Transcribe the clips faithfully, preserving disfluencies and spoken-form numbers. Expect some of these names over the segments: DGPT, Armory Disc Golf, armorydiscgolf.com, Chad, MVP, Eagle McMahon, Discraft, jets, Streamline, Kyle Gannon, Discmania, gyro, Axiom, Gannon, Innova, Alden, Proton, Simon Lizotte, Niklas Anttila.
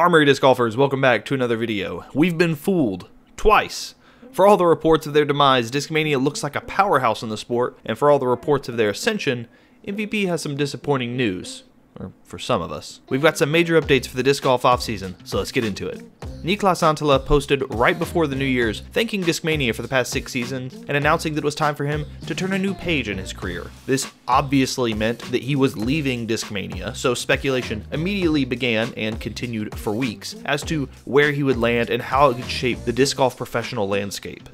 Armory Disc Golfers, welcome back to another video. We've been fooled twice. For all the reports of their demise, Discmania looks like a powerhouse in the sport, and for all the reports of their ascension, M V P has some disappointing news. Or for some of us. We've got some major updates for the disc golf offseason, so let's get into it. Niklas Anttila posted right before the New Year's, thanking Discmania for the past six seasons and announcing that it was time for him to turn a new page in his career. This obviously meant that he was leaving Discmania, so speculation immediately began and continued for weeks as to where he would land and how it could shape the disc golf professional landscape.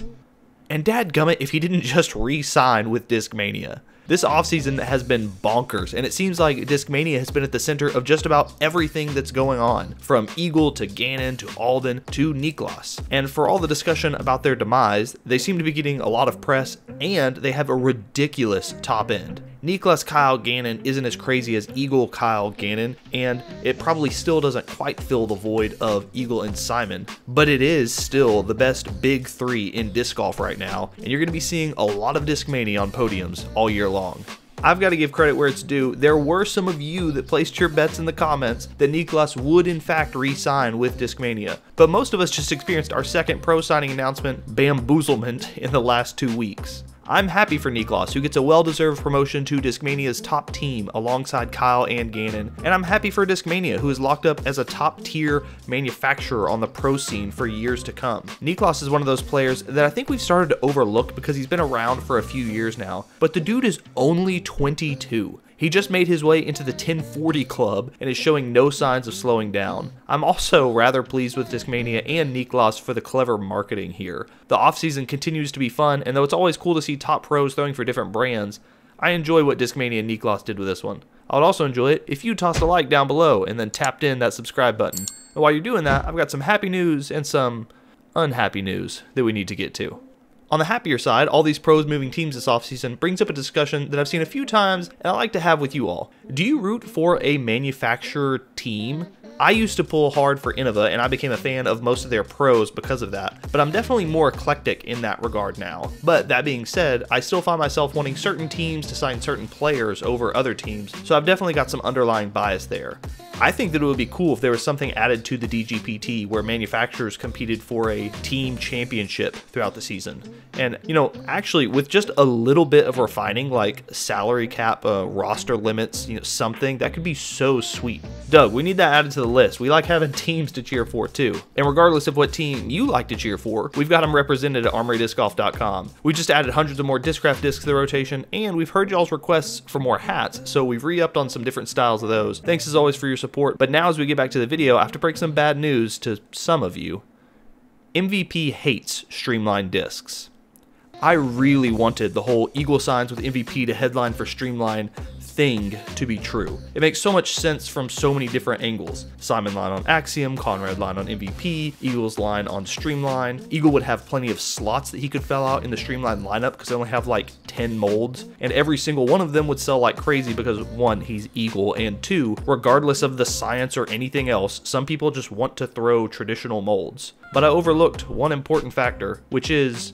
And dadgummit if he didn't just re-sign with Discmania. This offseason has been bonkers, and it seems like Discmania has been at the center of just about everything that's going on, from Eagle to Gannon to Alden to Niklas. And for all the discussion about their demise, they seem to be getting a lot of press, and they have a ridiculous top end. Niklas Kyle Gannon isn't as crazy as Eagle Kyle Gannon, and it probably still doesn't quite fill the void of Eagle and Simon, but it is still the best big three in disc golf right now, and you're going to be seeing a lot of Discmania on podiums all year long. I've got to give credit where it's due. There were some of you that placed your bets in the comments that Niklas would in fact re-sign with Discmania, but most of us just experienced our second pro signing announcement bamboozlement in the last two weeks. I'm happy for Niklas, who gets a well-deserved promotion to Discmania's top team alongside Kyle and Gannon, and I'm happy for Discmania, who is locked up as a top-tier manufacturer on the pro scene for years to come. Niklas is one of those players that I think we've started to overlook because he's been around for a few years now, but the dude is only twenty-two. He just made his way into the ten forty club and is showing no signs of slowing down. I'm also rather pleased with Discmania and Niklas for the clever marketing here. The offseason continues to be fun, and though it's always cool to see top pros throwing for different brands, I enjoy what Discmania and Niklas did with this one. I would also enjoy it if you tossed a like down below and then tapped in that subscribe button. And while you're doing that, I've got some happy news and some unhappy news that we need to get to. On the happier side, all these pros moving teams this offseason brings up a discussion that I've seen a few times and I like to have with you all. Do you root for a manufacturer team? I used to pull hard for Innova, and I became a fan of most of their pros because of that, but I'm definitely more eclectic in that regard now. But that being said, I still find myself wanting certain teams to sign certain players over other teams, so I've definitely got some underlying bias there. I think that it would be cool if there was something added to the D G P T where manufacturers competed for a team championship throughout the season. And, you know, actually, with just a little bit of refining, like salary cap, uh, roster limits, you know, something, that could be so sweet. Doug, we need that added to the list. We like having teams to cheer for, too. And regardless of what team you like to cheer for, we've got them represented at armory disc golf dot com. We just added hundreds of more Discraft discs to the rotation, and we've heard y'all's requests for more hats, so we've re-upped on some different styles of those. Thanks, as always, for your support. But now, as we get back to the video, I have to break some bad news to some of you. M V P hates Streamline discs. I really wanted the whole Eagle signs with M V P to headline for Streamline thing to be true. It makes so much sense from so many different angles. Simon line on Axiom, Conrad line on M V P, Eagle's line on Streamline. Eagle would have plenty of slots that he could fill out in the Streamline lineup because they only have like ten molds, and every single one of them would sell like crazy because one, he's Eagle, and two, regardless of the science or anything else, some people just want to throw traditional molds. But I overlooked one important factor, which is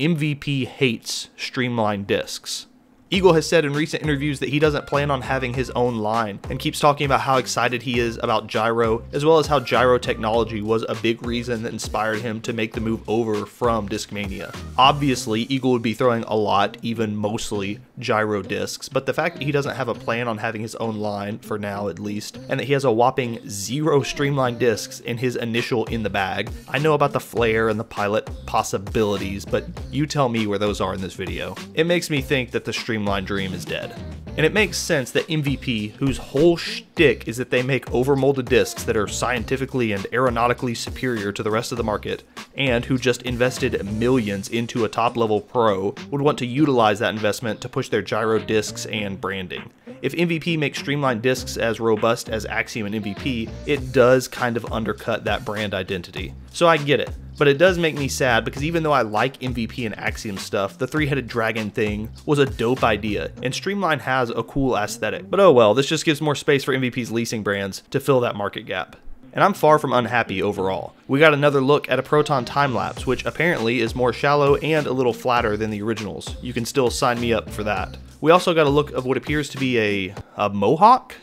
M V P hates Streamline discs. Eagle has said in recent interviews that he doesn't plan on having his own line and keeps talking about how excited he is about gyro, as well as how gyro technology was a big reason that inspired him to make the move over from Discmania. Obviously, Eagle would be throwing a lot, even mostly gyro discs, but the fact that he doesn't have a plan on having his own line, for now at least, and that he has a whopping zero Streamline discs in his initial in the bag. I know about the flare and the pilot possibilities, but you tell me where those are in this video. It makes me think that the Streamline dream is dead. And it makes sense that M V P, whose whole shtick is that they make overmolded discs that are scientifically and aeronautically superior to the rest of the market, and who just invested millions into a top-level pro, would want to utilize that investment to push their gyro discs and branding. If M V P makes Streamline discs as robust as Axiom and M V P, it does kind of undercut that brand identity. So I get it. But it does make me sad because even though I like M V P and Axiom stuff, the three-headed dragon thing was a dope idea, and Streamline has a cool aesthetic. But oh well, this just gives more space for M V P's leasing brands to fill that market gap. And I'm far from unhappy overall. We got another look at a Proton time-lapse, which apparently is more shallow and a little flatter than the originals. You can still sign me up for that. We also got a look of what appears to be a, a mohawk.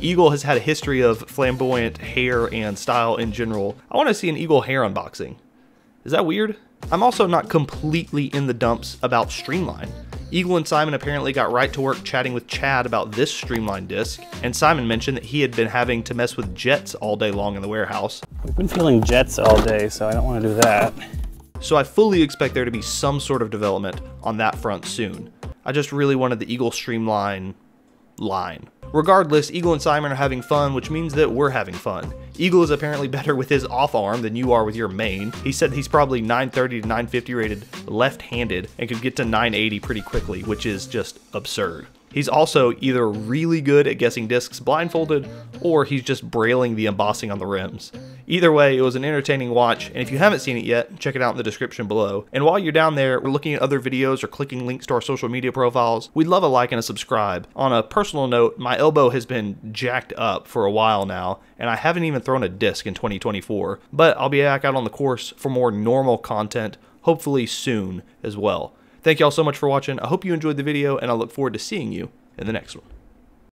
Eagle has had a history of flamboyant hair and style in general. I want to see an Eagle hair unboxing. Is that weird? I'm also not completely in the dumps about Streamline. Eagle and Simon apparently got right to work chatting with Chad about this Streamline disc, and Simon mentioned that he had been having to mess with jets all day long in the warehouse. We've been feeling jets all day, so I don't want to do that. So I fully expect there to be some sort of development on that front soon. I just really wanted the Eagle Streamline line. Regardless, Eagle and Simon are having fun, which means that we're having fun. Eagle is apparently better with his off arm than you are with your main. He said he's probably nine thirty to nine fifty rated left-handed and could get to nine eighty pretty quickly, which is just absurd. He's also either really good at guessing discs blindfolded, or he's just brailing the embossing on the rims. Either way, it was an entertaining watch, and if you haven't seen it yet, check it out in the description below. And while you're down there, we're looking at other videos or clicking links to our social media profiles. We'd love a like and a subscribe. On a personal note, my elbow has been jacked up for a while now, and I haven't even thrown a disc in twenty twenty-four, but I'll be back out on the course for more normal content, hopefully soon as well. Thank y'all so much for watching. I hope you enjoyed the video, and I look forward to seeing you in the next one.